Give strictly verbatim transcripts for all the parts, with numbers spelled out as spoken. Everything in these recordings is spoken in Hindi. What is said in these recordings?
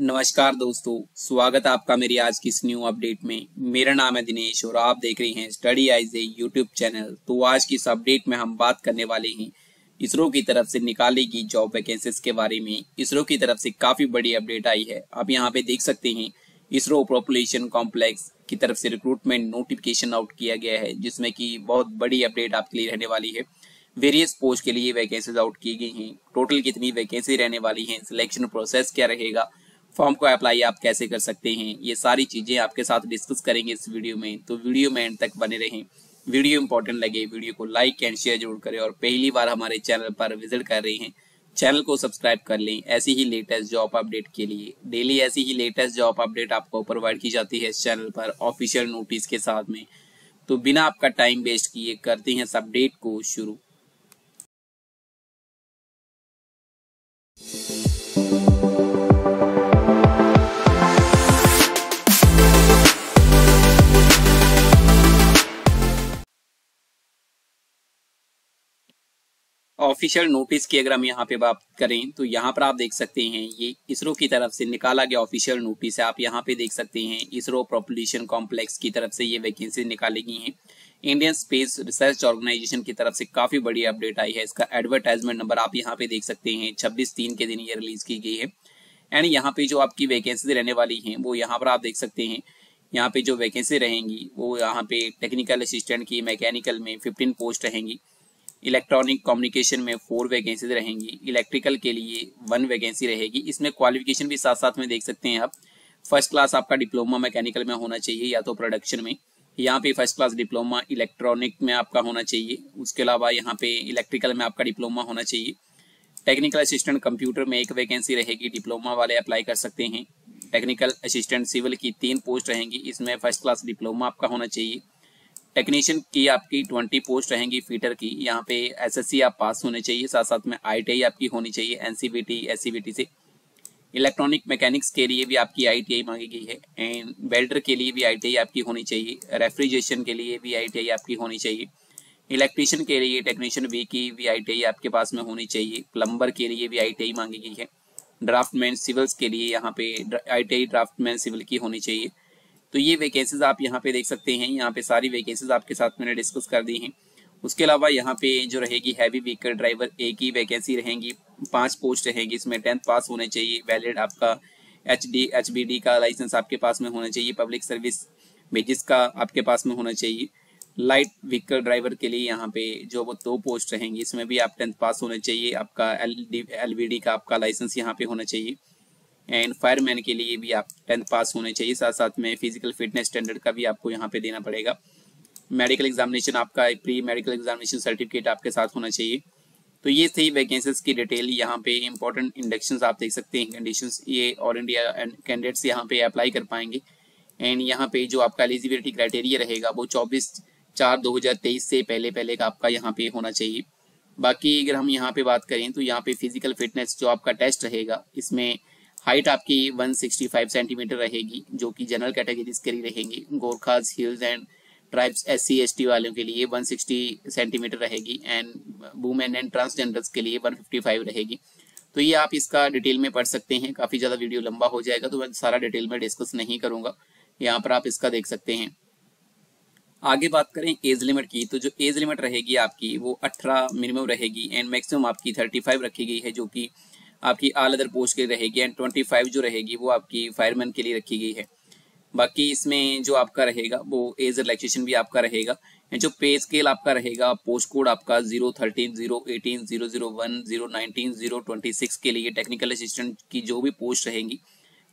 नमस्कार दोस्तों, स्वागत है आपका मेरी आज की इस न्यू अपडेट में। मेरा नाम है दिनेश और आप देख रहे हैं स्टडी आइजे यूट्यूब चैनल। तो आज की इस अपडेट में हम बात करने वाले हैं इसरो की तरफ से निकाली गई जॉब वैकेंसीज के बारे में। इसरो की तरफ से काफी बड़ी अपडेट आई है। आप यहाँ पे देख सकते हैं इसरो पॉपुलेशन कॉम्प्लेक्स की तरफ से रिक्रूटमेंट नोटिफिकेशन आउट किया गया है, जिसमें की बहुत बड़ी अपडेट आपके लिए रहने वाली है। वेरियस पोस्ट के लिए वैकेंसीज आउट की गई है। टोटल कितनी वैकेंसी रहने वाली है, सिलेक्शन प्रोसेस क्या रहेगा, फॉर्म को अप्लाई आप कैसे कर सकते हैं, ये सारी चीजें आपके साथ डिस्कस करेंगे इस वीडियो में। तो वीडियो में एंड तक बने रहें। वीडियो इंपॉर्टेंट लगे वीडियो को लाइक एंड शेयर जरूर करें, और पहली बार हमारे चैनल पर विजिट कर रहे हैं चैनल को सब्सक्राइब कर लें ऐसी ही लेटेस्ट जॉब अपडेट के लिए। डेली ऐसी ही लेटेस्ट जॉब अपडेट आपको प्रोवाइड की जाती है इस चैनल पर ऑफिशियल नोटिस के साथ में। तो बिना आपका टाइम वेस्ट किए करते हैं इस अपडेट को शुरू। ऑफिशियल नोटिस की अगर हम यहाँ पे बात करें तो यहाँ पर आप देख सकते हैं ये इसरो की तरफ से निकाला गया ऑफिशियल नोटिस है। आप यहाँ पे देख सकते हैं इसरो पॉपुलेशन कॉम्प्लेक्स की तरफ से ये वैकेंसी निकाली गई है। इंडियन स्पेस रिसर्च ऑर्गेनाइजेशन की तरफ से काफी बड़ी अपडेट आई है। इसका एडवर्टाइजमेंट नंबर आप यहाँ पे देख सकते हैं छब्बीस तीन के दिन ये रिलीज की गई है। एंड यहाँ पे जो आपकी वैकेंसी रहने वाली है वो यहाँ पर आप देख सकते हैं। यहाँ पे जो वैकेंसी रहेंगी वो यहाँ पे टेक्निकल असिस्टेंट की मैकेनिकल में फिफ्टीन पोस्ट रहेंगी, इलेक्ट्रॉनिक कम्युनिकेशन में फोर वैकेंसीज रहेंगी, इलेक्ट्रिकल के लिए वन वैकेंसी रहेगी। इसमें क्वालिफिकेशन भी साथ साथ में देख सकते हैं आप। फर्स्ट क्लास आपका डिप्लोमा मैकेनिकल में होना चाहिए या तो प्रोडक्शन में, यहाँ पे फर्स्ट क्लास डिप्लोमा इलेक्ट्रॉनिक में आपका होना चाहिए। उसके अलावा यहाँ पे इलेक्ट्रिकल में आपका डिप्लोमा होना चाहिए। टेक्निकल असिस्टेंट कंप्यूटर में एक वैकेंसी रहेगी, डिप्लोमा वाले अप्लाई कर सकते हैं। टेक्निकल असिस्टेंट सिविल की तीन पोस्ट रहेंगी, इसमें फर्स्ट क्लास डिप्लोमा आपका होना चाहिए। टेक्नीशियन की आपकी बीस पोस्ट रहेंगी फीटर की, यहाँ पे एसएससी आप पास होने चाहिए, साथ साथ में आईटीआई आपकी होनी चाहिए एनसीबीटी एससीबीटी से। इलेक्ट्रॉनिक मैकेनिक्स के लिए भी आपकी आईटीआई मांगी गई है, एंड वेल्डर के लिए भी आईटीआई आपकी होनी चाहिए, रेफ्रिजरेशन के लिए भी आईटीआई आपकी होनी चाहिए, इलेक्ट्रीशियन के लिए टेक्नीशियन बी की भी आईटीआई आपके पास में होनी चाहिए, प्लम्बर के लिए भी आईटीआई मांगी गई है, ड्राफ्टमैन सिविल्स के लिए यहाँ पे आईटीआई ड्राफ्टमैन सिविल की होनी चाहिए। तो ये वैकेंसीज आप यहाँ पे देख सकते हैं। यहाँ पे सारी वैकेंसीज आपके साथ मैंने डिस्कस कर दी हैं। उसके अलावा यहाँ पे जो रहेगी हैवी व्हीकल ड्राइवर ए की वैकेंसी रहेंगी, पांच पोस्ट रहेगी, इसमें टेंथ पास होने चाहिए, वैलिड आपका H D H B D का लाइसेंस आपके पास में होना चाहिए, पब्लिक सर्विस बेजिस का आपके पास में होना चाहिए। लाइट व्हीकल ड्राइवर के लिए यहाँ पे जो वो दो पोस्ट रहेंगी, इसमें भी आप टेंथ पास होना चाहिए, आपका L D L B D का आपका लाइसेंस यहाँ पे होना चाहिए। एंड फायरमैन के लिए भी आप टेंथ पास होने चाहिए, साथ साथ में फिजिकल फिटनेस स्टैंडर्ड का भी आपको यहाँ पे देना पड़ेगा। मेडिकल एग्जामिनेशन आपका प्री मेडिकल एग्जामिनेशन सर्टिफिकेट आपके साथ होना चाहिए। तो ये सही वैकेंसीज की डिटेल। यहाँ पे इंपॉर्टेंट इंडक्शंस आप देख सकते हैं, कंडीशंस ये ऑल इंडिया कैंडिडेट्स यहाँ पे अप्लाई कर पाएंगे। एंड यहाँ पे जो आपका एलिजिबिलिटी क्राइटेरिया रहेगा वो चौबीस चार दो हजार तेईस से पहले पहले का आपका यहाँ पे होना चाहिए। बाकी अगर हम यहाँ पे बात करें तो यहाँ पे फिजिकल फिटनेस जो आपका टेस्ट रहेगा, इसमें हाइट आपकी एक सौ पैंसठ सेंटीमीटर रहेगी, जो कि जनरल कैटेगरीज के लिए रहेंगी। Gorkhas hills and tribes S C S T वालों के लिए एक सौ साठ सेंटीमीटर रहेगी, एंड वुमेन एंड ट्रांसजेंडर्स के लिए एक सौ पचपन रहेगी। तो ये आप इसका डिटेल में पढ़ सकते हैं। काफी ज्यादा वीडियो लंबा हो जाएगा तो मैं सारा डिटेल में डिस्कस नहीं करूंगा। यहाँ पर आप इसका देख सकते हैं। आगे बात करें एज लिमिट की, तो जो एज लिमिट रहेगी आपकी वो अठारह मिनिमम रहेगी, एंड मैक्सिमम आपकी थर्टी फाइव रखी गई है, जो की आपकी ऑल अदर पोस्ट के लिए रहेगी। एंड पच्चीस जो रहेगी वो आपकी फायरमैन के लिए रखी गई है। बाकी इसमें जो आपका रहेगा वो एज रिलैक्सेशन भी आपका रहेगा। जो पे स्केल आपका रहेगा, पोस्ट कोड आपका zero thirteen zero eighteen zero zero one zero nineteen zero twenty six के लिए टेक्निकल असिस्टेंट की जो भी पोस्ट रहेंगी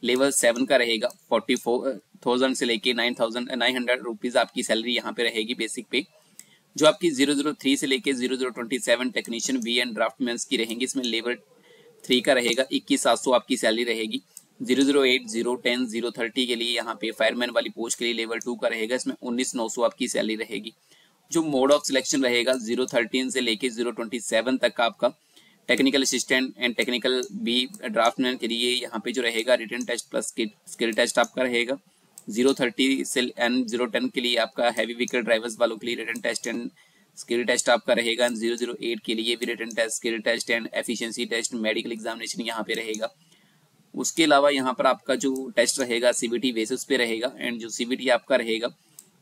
लेवल सेवन का रहेगा। फोर्टी फोर थाउजेंड से लेके nine thousand nine hundred rupees आपकी सैलरी यहाँ पे रहेगी बेसिक पे। जो आपकी जीरो जीरो थ्री से लेके zero zero twenty seven technician B and draftsman की रहेंगी, इसमें लेवल थ्री का रहेगा। इक्कीस सात सौ आपकी सैलरी रहेगी। Zero zero eight zero ten zero thirty के लिए यहाँ पे फायरमैन वाली पोस्ट के लिए लेवल टू का रहेगा, इसमें उन्नीस नौ सौ आपकी सैलरी रहेगी। जो मोड ऑफ सिलेक्शन रहेगा जीरो थर्टीन से लेके जीरो ट्वेंटी सेवन तक का आपका technical assistant and technical B draughtsman के लिए यहाँ पे जो रहेगा written test plus skill test आपका रहेगा। जीरो थर्टी से एंड जीरो टेन के लिए आपका हैवी व्हीकल ड्राइवर्स वालों के लिए written test and skill test आपका रहेगा। जीरो जीरो एट के लिए भी written test, skill test and efficiency test, medical examination यहाँ पे रहेगा। उसके अलावा यहाँ पर आपका जो टेस्ट रहेगा सीबीटी बेसिस पे रहेगा, एंड जो सीबीटी आपका रहेगा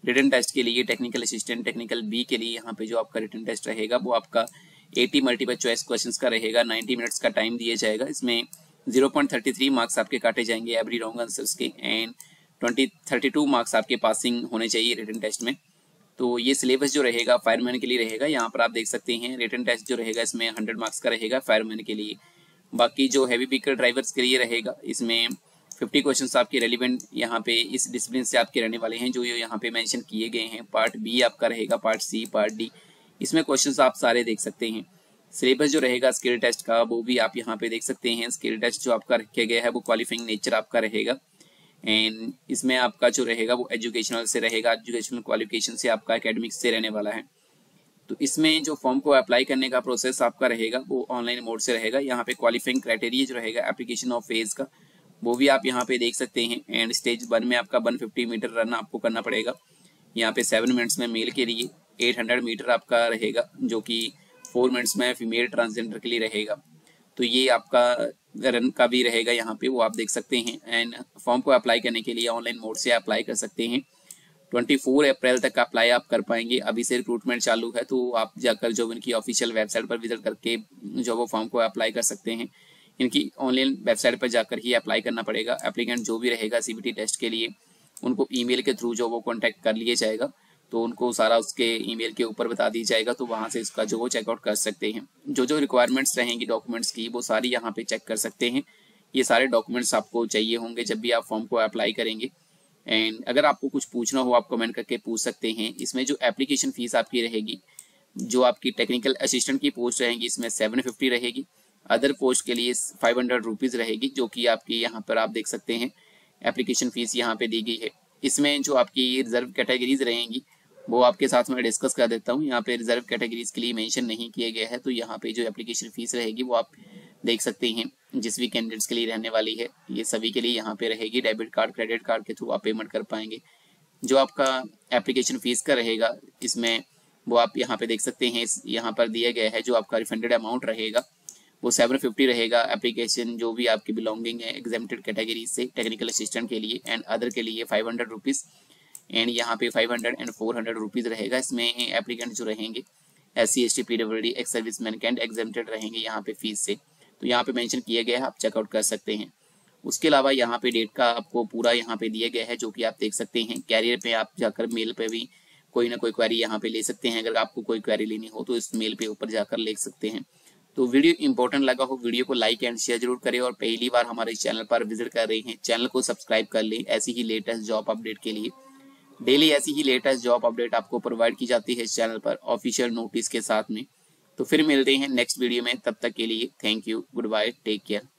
रिटन टेस्ट के लिए टेक्निकल असिस्टेंट टेक्निकल बी के लिए यहाँ पे जो आपका रिटन टेस्ट रहेगा वो आपका अस्सी मल्टीपल चॉइस क्वेश्चंस का रहेगा। नब्बे मिनट्स का टाइम दिया जाएगा, इसमें zero point thirty three marks आपके काटे जाएंगे एवरी रॉन्ग आंसर्स के, एंड बीस बत्तीस मार्क्स आपके पासिंग होने चाहिए रिटन टेस्ट में। तो ये सिलेबस जो रहेगा फायरमैन के लिए रहेगा, यहाँ पर आप देख सकते हैं रिटन टेस्ट जो रहेगा इसमें हंड्रेड मार्क्स का रहेगा फायरमैन के लिए। बाकी जो हैवी व्हीकल ड्राइवर्स के लिए रहेगा इसमें फिफ्टी क्वेश्चंस आपके रेलिवेंट यहाँ पे इस डिसिप्लिन से आपके रहने वाले हैं जो यहाँ पे मेंशन किए गए हैं। पार्ट बी आपका रहेगा, पार्ट सी, पार्ट डी, इसमें क्वेश्चंस आप सारे देख सकते हैं। सिलेबस जो रहेगा स्किल टेस्ट का वो भी आप यहाँ पे देख सकते हैं। स्किल टेस्ट जो आपका रखे गया है वो क्वालिफाइंग नेचर आपका रहेगा, एंड इसमें आपका जो रहेगा वो एजुकेशनल से रहेगा, एजुकेशनल क्वालिफिकेशन से आपका एकेडमिक्स से रहने वाला है। तो इसमें जो फॉर्म को अप्लाई करने का प्रोसेस आपका रहेगा वो ऑनलाइन मोड से रहेगा। यहाँ पे क्वालिफाइंग क्राइटेरिया जो रहेगा एप्लीकेशन ऑफ फेज का वो भी आप यहाँ पे देख सकते हैं, एंड स्टेज वन में आपका एक सौ पचास मीटर रन आपको करना पड़ेगा यहाँ पे सेवन मिनट्स में मेल के लिए, आठ सौ मीटर आपका रहेगा जो कि फोर मिनट्स में फीमेल ट्रांसजेंडर के लिए रहेगा। तो ये आपका रन का भी रहेगा यहाँ पे, वो आप देख सकते हैं। एंड फॉर्म को अप्लाई करने के लिए ऑनलाइन मोड से अप्लाई कर सकते हैं। चौबीस अप्रैल तक अप्लाई आप कर पाएंगे, अभी से रिक्रूटमेंट चालू है, तो आप जाकर जॉब इनकी ऑफिशियल वेबसाइट पर विजिट करके जॉब फॉर्म को अप्लाई कर सकते हैं। इनकी ऑनलाइन वेबसाइट पर जाकर ही अप्लाई करना पड़ेगा। एप्लीकेंट जो भी रहेगा सीबीटी टेस्ट के लिए उनको ईमेल के थ्रू जो वो कॉन्टैक्ट कर लिया जाएगा, तो उनको सारा उसके ईमेल के ऊपर बता दिया जाएगा, तो वहाँ से इसका जो वो चेकआउट कर सकते हैं। जो जो रिक्वायरमेंट्स रहेंगी डॉक्यूमेंट्स की वो सारी यहाँ पे चेक कर सकते हैं। ये सारे डॉक्यूमेंट्स आपको चाहिए होंगे जब भी आप फॉर्म को अप्लाई करेंगे। एंड अगर आपको कुछ पूछना हो आप कमेंट करके पूछ सकते हैं। इसमें जो एप्लीकेशन फीस आपकी रहेगी, जो आपकी टेक्निकल असिस्टेंट की पोस्ट रहेगी इसमें सेवन फिफ्टी रहेगी, अदर पोस्ट के लिए फाइव हंड्रेड रुपीज़ रहेगी, जो कि आपकी यहाँ पर आप देख सकते हैं एप्लीकेशन फीस यहाँ पे दी गई है। इसमें जो आपकी रिजर्व कैटेगरीज रहेंगी वो आपके साथ में डिस्कस कर देता हूँ। यहाँ पे रिजर्व कैटेगरीज के लिए मेंशन नहीं किया गया है, तो यहाँ पे जो एप्लीकेशन फीस रहेगी वो आप देख सकते हैं जिस भी कैंडिडेट्स के लिए रहने वाली है। ये सभी के लिए यहाँ पे रहेगी, डेबिट कार्ड क्रेडिट कार्ड के थ्रू आप पेमेंट कर पाएंगे। जो आपका एप्लीकेशन फीस का रहेगा इसमें वो आप यहाँ पे देख सकते हैं, यहाँ पर दिया गया है। जो आपका रिफंडेड अमाउंट रहेगा वो सेवन फिफ्टी रहेगा। एप्लीकेशन जो भी आपकी बिलोंगिंग है एग्जेम्प्टेड कैटेगरी से टेक्निकल असिस्टेंट के लिए एंड अदर के लिए फाइव हंड्रेड रुपीज़, एंड यहाँ पे five hundred and four hundred rupees रहेगा। इसमें एप्लीकेंट जो रहेंगे S C S T P W D ex service man कैंड एग्जेम्प्टेड रहेंगे यहाँ पे फीस से, तो यहाँ पे मेंशन किया गया है, आप चेकआउट कर सकते हैं। उसके अलावा यहाँ पे डेट का आपको पूरा यहाँ पे दिया गया है जो कि आप देख सकते हैं। कैरियर पे आप जाकर मेल पे भी कोई ना कोई क्वेरी यहाँ पे ले सकते हैं, अगर आपको कोई क्वेरी लेनी हो तो इस मेल पे ऊपर जाकर ले सकते हैं। तो वीडियो इंपॉर्टेंट लगा हो वीडियो को लाइक एंड शेयर जरूर करें, और पहली बार हमारे चैनल पर विजिट कर रहे हैं चैनल को सब्सक्राइब कर लें। ऐसी ही लेटेस्ट जॉब अपडेट के लिए डेली ऐसी ही लेटेस्ट जॉब अपडेट आपको प्रोवाइड की जाती है इस चैनल पर ऑफिशियल नोटिस के साथ में। तो फिर मिलते हैं नेक्स्ट वीडियो में, तब तक के लिए thank you, good bye, take care.